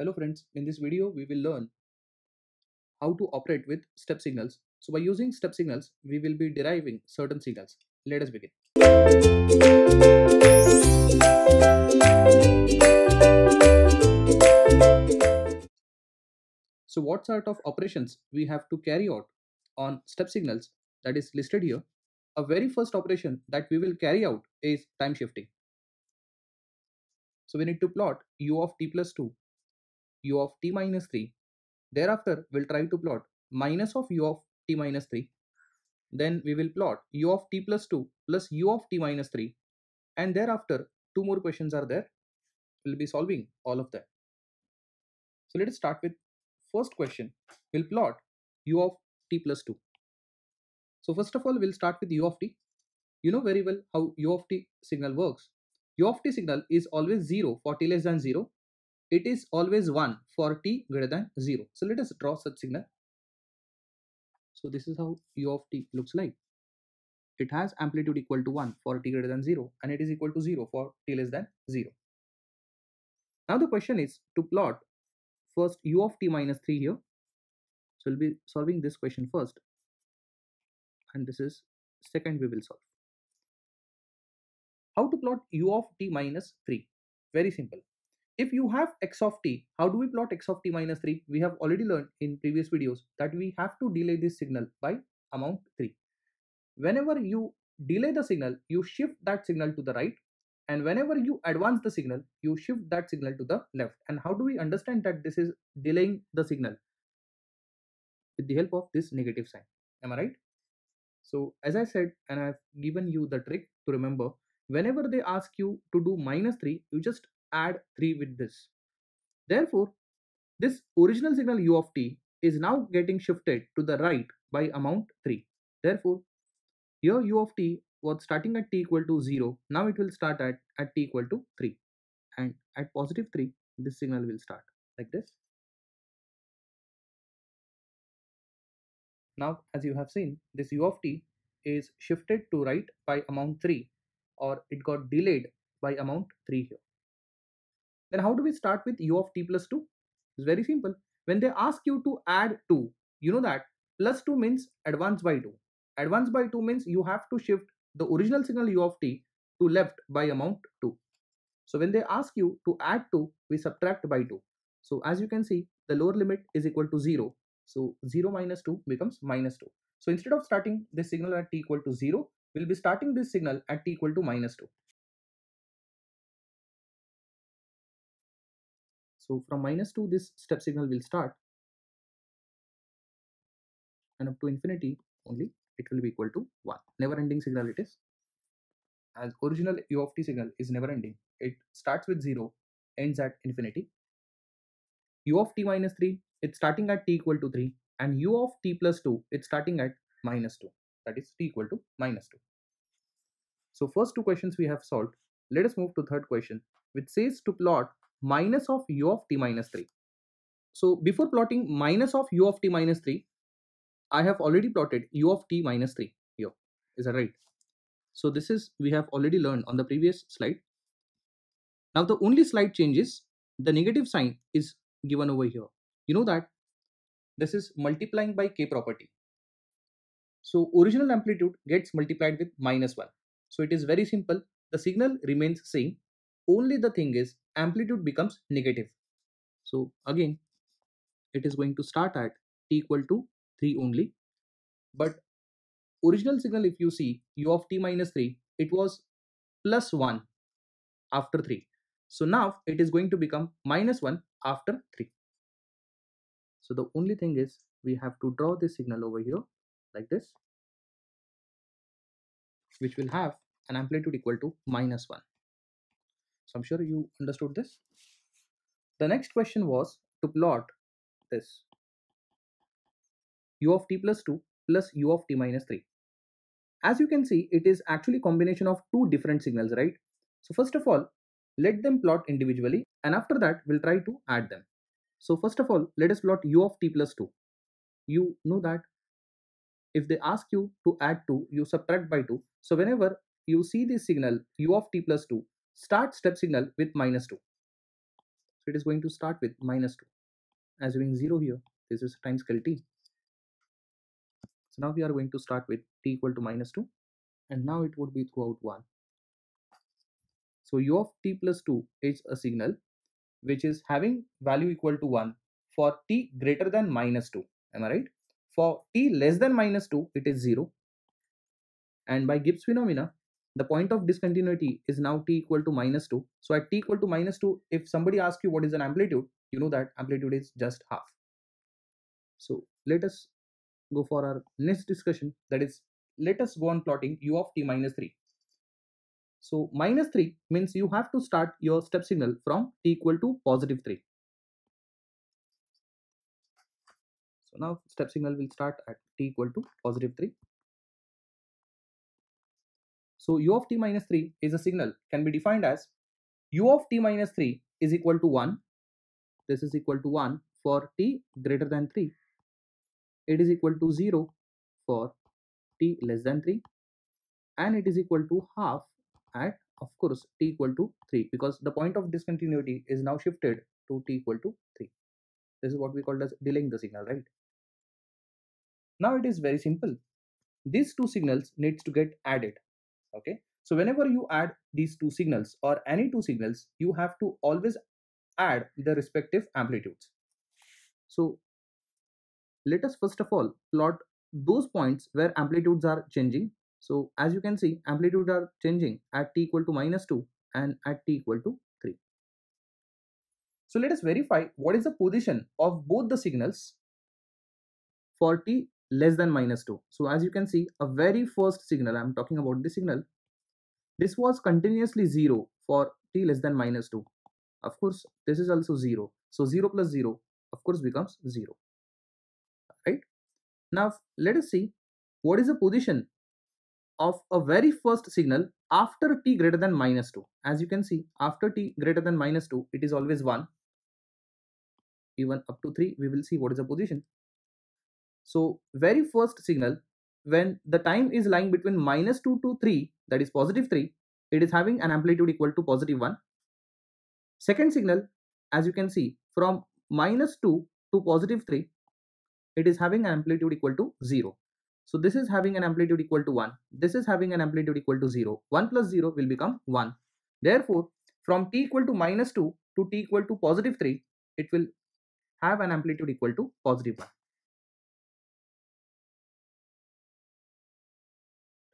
Hello friends, in this video we will learn how to operate with step signals. So by using step signals we will be deriving certain signals. Let us begin. So what sort of operations we have to carry out on step signals, that is listed here. A very first operation that we will carry out is time shifting. So we need to plot u of t plus 2, u of t minus 3. Thereafter we'll try to plot minus of u of t minus 3. Then we will plot u of t plus 2 plus u of t minus 3. And thereafter two more questions are there. We'll be solving all of that. So let us start with first question. We'll plot u of t plus 2. So first of all we'll start with u of t. You know very well how u of t signal works. U of t signal is always 0 for t less than 0. It is always 1 for t greater than 0. So let us draw such signal. So this is how u of t looks like. It has amplitude equal to 1 for t greater than 0, and it is equal to 0 for t less than 0. Now the question is to plot first u of t minus 3 here. So we'll be solving this question first, and this is second we will solve. How to plot u of t minus 3? Very simple. If you have x of t, how do we plot x of t minus 3? We have already learned in previous videos that we have to delay this signal by amount 3. Whenever you delay the signal, you shift that signal to the right, and whenever you advance the signal, you shift that signal to the left. And how do we understand that this is delaying the signal? With the help of this negative sign. Am I right? So as I said, and I have given you the trick to remember, whenever they ask you to do minus 3, you just add 3 with this. Therefore, this original signal u of t is now getting shifted to the right by amount 3. Therefore, here u of t was starting at t equal to 0. Now it will start at t equal to 3. And at positive 3, this signal will start like this. Now, as you have seen, this u of t is shifted to right by amount 3, or it got delayed by amount 3 here. Then how do we start with u of t plus 2? It's very simple. When they ask you to add 2, you know that plus 2 means advance by 2. Advance by 2 means you have to shift the original signal u of t to left by amount 2. So when they ask you to add 2, we subtract by 2. So as you can see, the lower limit is equal to 0. So 0 minus 2 becomes minus 2. So instead of starting this signal at t equal to 0, we'll be starting this signal at t equal to minus 2. So from minus 2, this step signal will start. And up to infinity only, it will be equal to 1. Never ending signal it is. As original u of t signal is never ending. It starts with 0, ends at infinity. U of t minus 3. It's starting at t equal to 3, and u of t plus 2, it's starting at minus 2, that is t equal to minus 2. So first two questions we have solved. Let us move to third question, which says to plot minus of u of t minus 3. So before plotting minus of u of t minus 3, I have already plotted u of t minus 3 here. Is that right? So this is, we have already learned on the previous slide. Now the only slide changes, the negative sign is given over here. You know that this is multiplying by k property. So original amplitude gets multiplied with minus 1. So it is very simple. The signal remains same. Only the thing is amplitude becomes negative. So again, it is going to start at t equal to 3 only. But original signal, if you see u of t minus 3, it was plus 1 after 3. So now it is going to become minus 1 after 3. So the only thing is we have to draw this signal over here like this, which will have an amplitude equal to minus 1. So I'm sure you understood this. The next question was to plot this u of t plus 2 plus u of t minus 3. As you can see, it is actually combination of two different signals, right? So first of all, let them plot individually, and after that we'll try to add them. So first of all, let us plot u of t plus 2. You know that if they ask you to add 2, you subtract by 2. So whenever you see this signal u of t plus 2, start step signal with minus 2. it is going to start with -2. Assuming 0 here, this is times scale t. So now we are going to start with t equal to -2, and now it would be throughout 1. So u of t plus 2 is a signal which is having value equal to 1 for t greater than -2. Am I right? For t less than -2, it is 0. And by Gibbs phenomena, the point of discontinuity is now t equal to -2. So at t equal to -2, if somebody asks you what is an amplitude, you know that amplitude is just half. So let us go for our next discussion, that is, let us go on plotting u of t -3. So -3 means you have to start your step signal from t equal to +3. So now step signal will start at t equal to +3. So u of t -3 is a signal, can be defined as u of t -3 is equal to 1. This is equal to 1 for t greater than 3. It is equal to 0 for t less than 3. And it is equal to half at, of course, t equal to 3, because the point of discontinuity is now shifted to t equal to 3. This is what we call as delaying the signal, right? Now it is very simple. These two signals needs to get added. Okay, so whenever you add these two signals or any two signals, you have to always add the respective amplitudes. So let us first of all plot those points where amplitudes are changing. So as you can see, amplitudes are changing at t equal to -2 and at t equal to 3. So let us verify what is the position of both the signals for t less than -2. So as you can see, a very first signal, I'm talking about this signal, this was continuously 0 for t less than -2. Of course, this is also 0. So 0 plus 0, of course, becomes 0. Right? Now let us see what is the position of a very first signal after t greater than -2. As you can see, after t greater than -2, it is always 1. Even up to 3, we will see what is the position. So very first signal, when the time is lying between -2 to 3, that is +3, it is having an amplitude equal to +1. Second signal, as you can see, from -2 to +3, it is having an amplitude equal to 0. So this is having an amplitude equal to 1. This is having an amplitude equal to 0. 1 plus 0 will become 1. Therefore, from t equal to -2 to t equal to +3, it will have an amplitude equal to +1.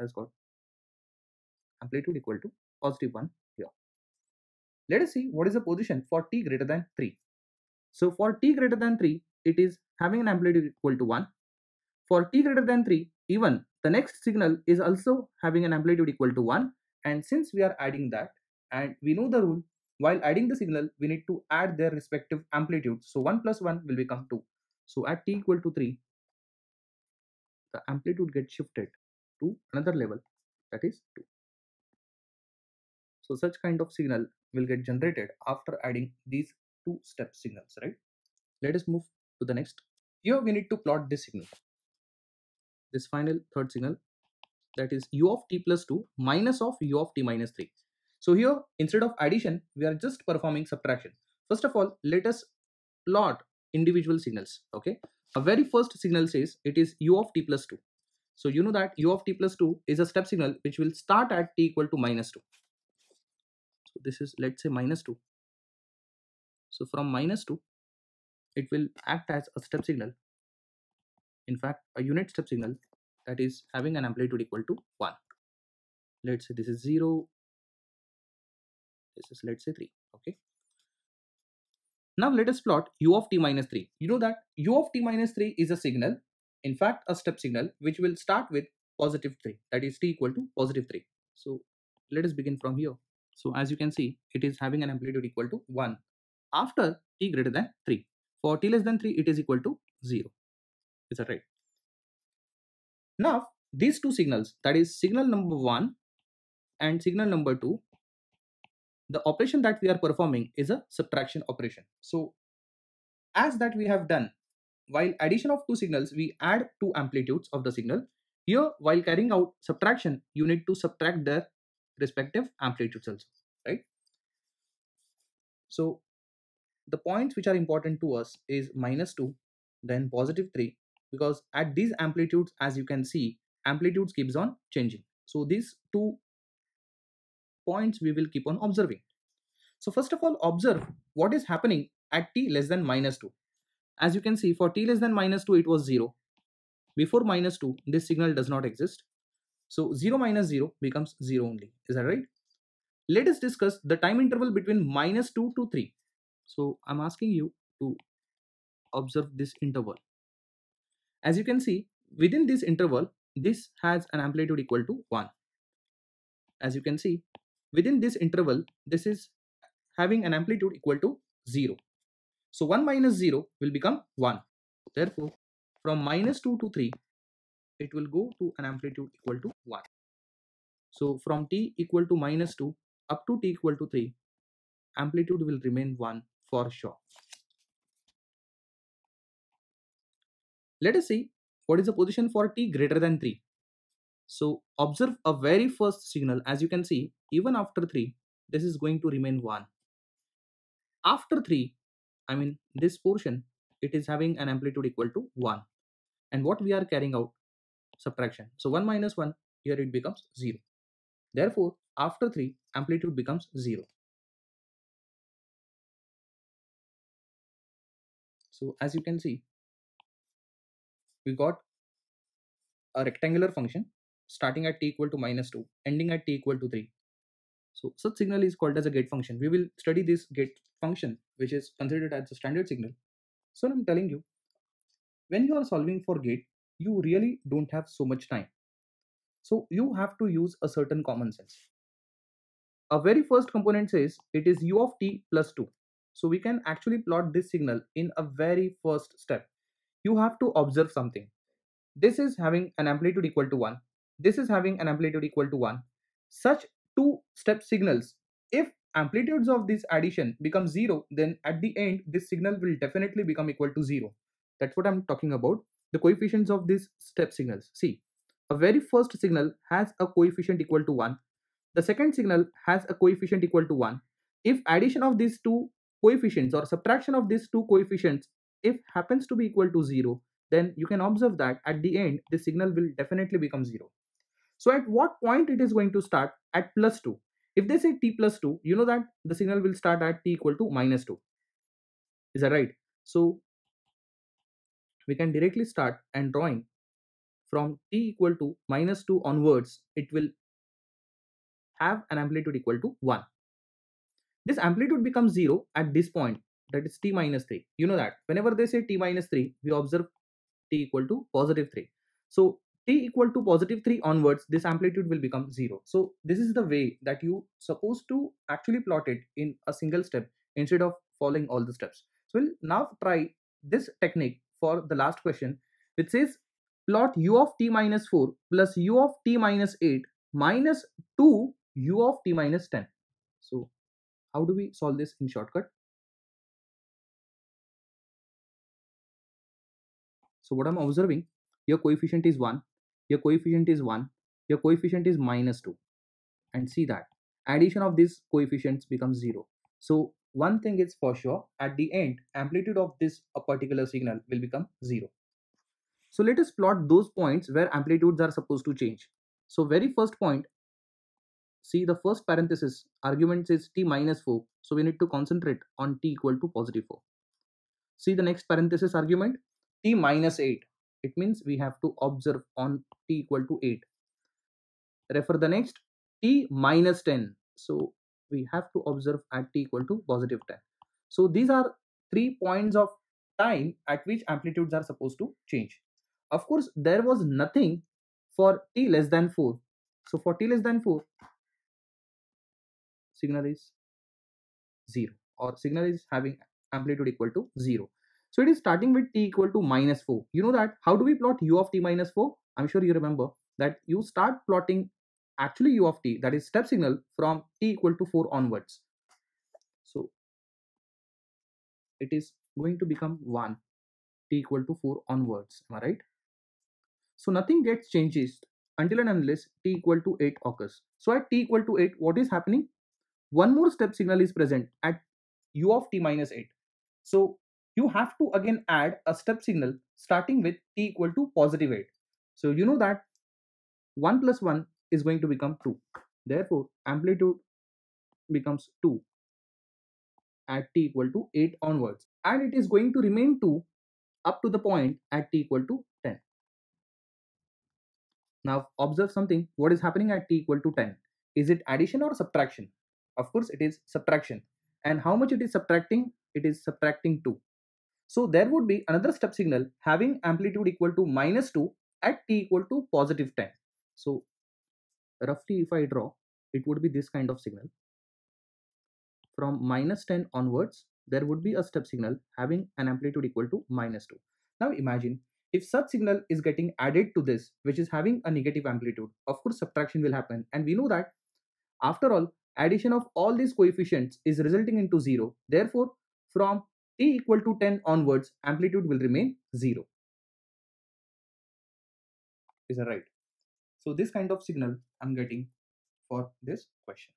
That's got amplitude equal to +1 here. Let us see what is the position for t greater than 3. So for t greater than 3, it is having an amplitude equal to 1. For t greater than 3, even the next signal is also having an amplitude equal to 1. And since we are adding that, and we know the rule, while adding the signal, we need to add their respective amplitudes. So 1 plus 1 will become 2. So at t equal to 3, the amplitude gets shifted to another level, that is 2. So such kind of signal will get generated after adding these two step signals, right? Let us move to the next. Here we need to plot this signal. This final third signal, that is u of t plus 2 minus of u of t -3. So here, instead of addition, we are just performing subtraction. First of all, let us plot individual signals. Okay, a very first signal says it is u of t plus 2. So you know that u of t plus 2 is a step signal which will start at t equal to -2. So this is, let's say, -2. So from -2, it will act as a step signal. In fact, a unit step signal that is having an amplitude equal to 1. Let's say this is 0. This is, let's say, 3. Okay. Now let us plot u of t -3. You know that u of t -3 is a signal, in fact, a step signal which will start with +3. That is t equal to +3. So let us begin from here. So as you can see, it is having an amplitude equal to 1 after t greater than 3. For t less than 3, it is equal to 0. Is that right? Now these two signals, that is signal number 1 and signal number 2, the operation that we are performing is a subtraction operation. So as that we have done, while addition of two signals, we add two amplitudes of the signal. Here, while carrying out subtraction, you need to subtract their respective amplitudes also, right? So the points which are important to us is -2, then +3, because at these amplitudes, as you can see, amplitudes keeps on changing. So these 2 points we will keep on observing. So first of all, observe what is happening at t less than -2. As you can see, for t less than -2, it was 0. Before -2, this signal does not exist. So 0 - 0 becomes 0 only. Is that right? Let us discuss the time interval between -2 to 3. So I'm asking you to observe this interval. As you can see, within this interval, this has an amplitude equal to 1. As you can see, within this interval, this is having an amplitude equal to 0. So 1 - 0 will become 1. Therefore, from -2 to 3, it will go to an amplitude equal to 1. So from t equal to -2 up to t equal to 3, amplitude will remain 1 for sure. Let us see what is the position for t greater than 3. So observe a very first signal. As you can see, even after 3, this is going to remain 1. After 3, I mean this portion, it is having an amplitude equal to 1. And what we are carrying out? Subtraction. So 1 - 1, here it becomes 0. Therefore, after 3, amplitude becomes 0. So as you can see, we got a rectangular function starting at t equal to -2, ending at t equal to 3. So such signal is called as a gate function. We will study this gate function, which is considered as a standard signal. So I'm telling you, when you are solving for gate, you really don't have so much time. So you have to use a certain common sense. Our very first component says it is u of t + 2. So we can actually plot this signal in a very first step. You have to observe something. This is having an amplitude equal to 1. This is having an amplitude equal to 1. Such 2-step signals, if amplitudes of this addition become 0, then at the end, this signal will definitely become equal to 0. That's what I'm talking about. The coefficients of these step signals. See, a very first signal has a coefficient equal to 1. The second signal has a coefficient equal to 1. If addition of these 2 coefficients or subtraction of these 2 coefficients, if happens to be equal to 0, then you can observe that at the end, the signal will definitely become 0. So at what point it is going to start? At +2. If they say t + 2, you know that the signal will start at t equal to -2. Is that right? So we can directly start and drawing from t equal to -2 onwards, it will have an amplitude equal to 1. This amplitude becomes 0 at this point, that is t - 3. You know that whenever they say t - 3, we observe t equal to +3. So t equal to +3 onwards, this amplitude will become 0. So this is the way that you supposed to actually plot it in a single step instead of following all the steps. So we'll now try this technique for the last question, which says plot u of t - 4 + u of t - 8 minus 2 u of t - 10. So how do we solve this in shortcut? So what I'm observing, your coefficient is 1, your coefficient is 1, your coefficient is -2. And see that addition of these coefficients becomes 0. So one thing is for sure, at the end, amplitude of this particular signal will become 0. So let us plot those points where amplitudes are supposed to change. So very first point, see the first parenthesis, argument says t - 4. So we need to concentrate on t equal to +4. See the next parenthesis argument, t - 8. It means we have to observe on t equal to 8. Refer the next, t - 10. So we have to observe at t equal to +10. So these are 3 points of time at which amplitudes are supposed to change. Of course, there was nothing for t less than 4. So for t less than 4, signal is 0, or signal is having amplitude equal to 0. So it is starting with t equal to -4. You know that. How do we plot u of t - 4? I'm sure you remember that you start plotting actually u of t, that is step signal, from t equal to 4 onwards. So it is going to become 1, t equal to 4 onwards. Am I right? So nothing gets changes until and unless t equal to 8 occurs. So at t equal to 8, what is happening? One more step signal is present at u of t - 8. So you have to again add a step signal starting with t equal to positive 8. So you know that 1 plus 1 is going to become 2. Therefore, amplitude becomes 2 at t equal to 8 onwards. And it is going to remain 2 up to the point at t equal to 10. Now observe something. What is happening at t equal to 10? Is it addition or subtraction? Of course it is subtraction. And how much it is subtracting? It is subtracting 2. So there would be another step signal having amplitude equal to minus 2 at t equal to positive 10. So roughly if I draw, it would be this kind of signal. From minus 10 onwards, there would be a step signal having an amplitude equal to minus 2. Now imagine if such signal is getting added to this, which is having a negative amplitude. Of course subtraction will happen, and we know that after all addition of all these coefficients is resulting into 0. Therefore from t equal to 10 onwards, amplitude will remain 0. Is that right? So this kind of signal I'm getting for this question.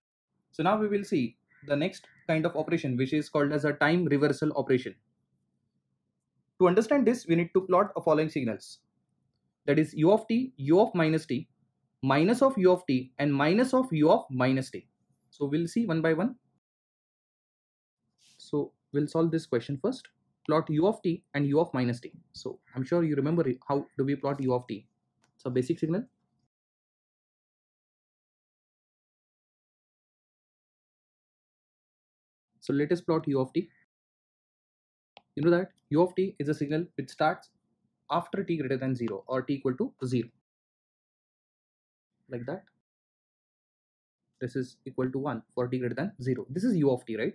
So now we will see the next kind of operation, which is called as a time reversal operation. To understand this, we need to plot the following signals, that is u of t, u of minus t, minus of u of t, and minus of u of minus t. So we'll see one by one. So we'll solve this question first. Plot u of t and u of minus t. So I'm sure you remember how do we plot u of t. It's a basic signal. So let us plot u of t. You know that u of t is a signal which starts after t greater than 0 or t equal to 0. Like that. This is equal to 1 for t greater than 0. This is u of t, right?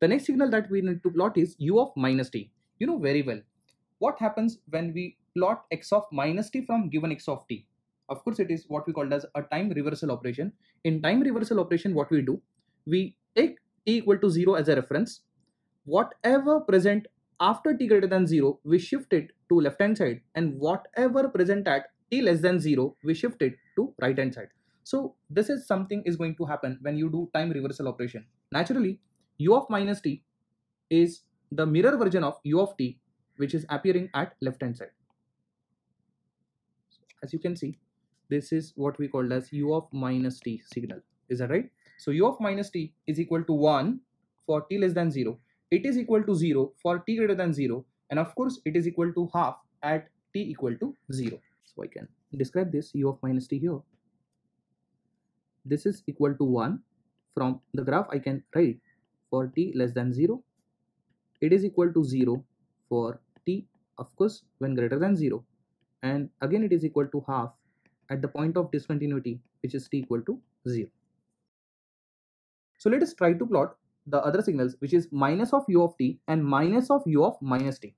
The next signal that we need to plot is u of minus t. You know very well what happens when we plot x of minus t from given x of t. Of course, it is what we call as a time reversal operation. In time reversal operation, what we do? We take t equal to 0 as a reference. Whatever present after t greater than 0, we shift it to left hand side, and whatever present at t less than 0, we shift it to right hand side. So this is something is going to happen when you do time reversal operation. Naturally, u of minus t is the mirror version of u of t, which is appearing at left hand side. So as you can see, this is what we called as u of minus t signal. Is that right? So u of minus t is equal to 1 for t less than 0. It is equal to 0 for t greater than 0. And of course, it is equal to half at t equal to 0. So I can describe this u of minus t here. This is equal to 1. From the graph, I can write for t less than 0. It is equal to 0 for t, of course, when greater than 0. And again, it is equal to half at the point of discontinuity, which is t equal to 0. So let us try to plot the other signals, which is minus of u of t and minus of u of minus t.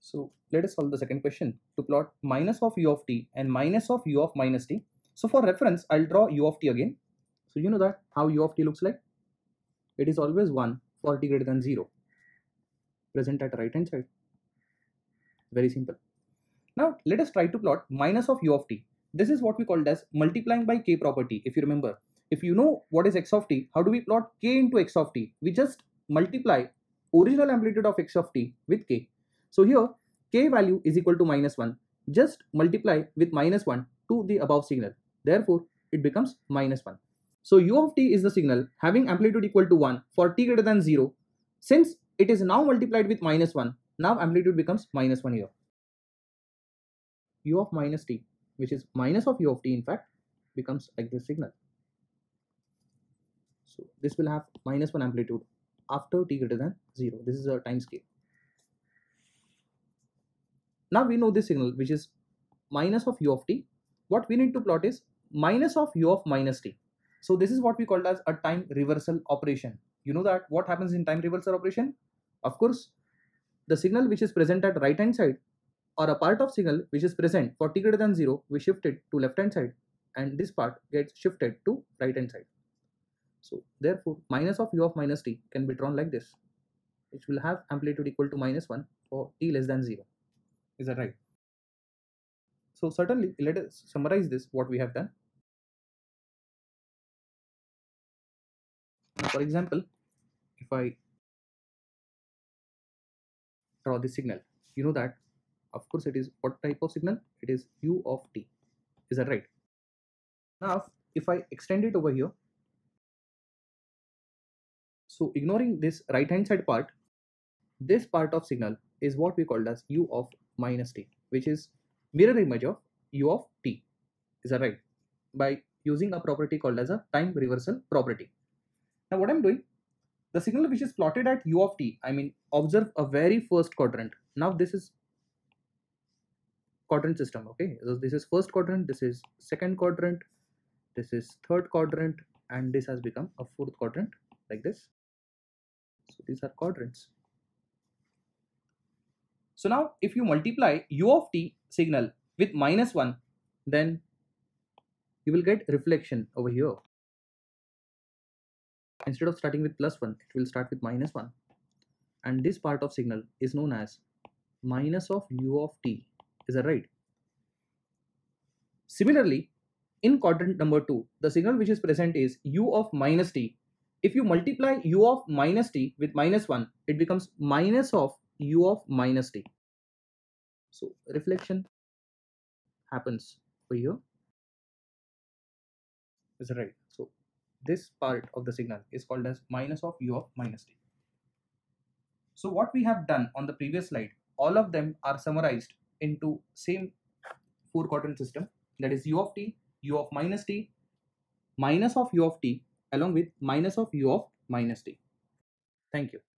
So let us solve the second question to plot minus of u of t and minus of u of minus t. So for reference, I'll draw u of t again. So you know that how u of t looks like. It is always 1 for t greater than 0. Present at right hand side. Very simple. Now let us try to plot minus of u of t. This is what we called as multiplying by k property. If you remember, if you know what is x of t, how do we plot k into x of t? We just multiply original amplitude of x of t with k. So here k value is equal to minus 1. Just multiply with minus 1 to the above signal. Therefore it becomes minus 1. So u of t is the signal having amplitude equal to 1 for t greater than 0. Since it is now multiplied with minus 1, now amplitude becomes minus 1 here. u of minus t, which is minus of u of t in fact, becomes like this signal. So this will have minus 1 amplitude after t greater than 0. This is our time scale. Now we know this signal, which is minus of u of t. What we need to plot is minus of u of minus t. So this is what we called as a time reversal operation. You know that what happens in time reversal operation? Of course, the signal which is present at right hand side, or a part of signal which is present for t greater than 0, we shift it to left hand side, and this part gets shifted to right hand side. So therefore minus of u of minus t can be drawn like this, which will have amplitude equal to minus 1 for t less than 0. Is that right? So certainly, let us summarize this, what we have done. For example, if I draw this signal, you know that of course it is what type of signal? It is u of t. Is that right? Now if I extend it over here, so ignoring this right hand side part, this part of signal is what we called as u of minus t, which is mirror image of u of t. Is that right? By using a property called as a time reversal property. Now what I'm doing, the signal which is plotted at u of t, I mean observe a very first quadrant. Now this is quadrant system, okay? So this is first quadrant, this is second quadrant, this is third quadrant, and this has become a fourth quadrant like this. So these are quadrants. So now if you multiply u of t signal with -1, then you will get reflection over here. Instead of starting with +1, it will start with -1, and this part of signal is known as minus of u of t. Is that right? Similarly, in quadrant number 2, the signal which is present is u of -t. If you multiply u of -t with -1, it becomes minus of u of -t. So reflection happens over here. Is that right? So this part of the signal is called as minus of u of -t. So what we have done on the previous slide, all of them are summarized into same 4-quadrant system, that is u of t, u of -t, minus of u of t, along with minus of u of -t. Thank you.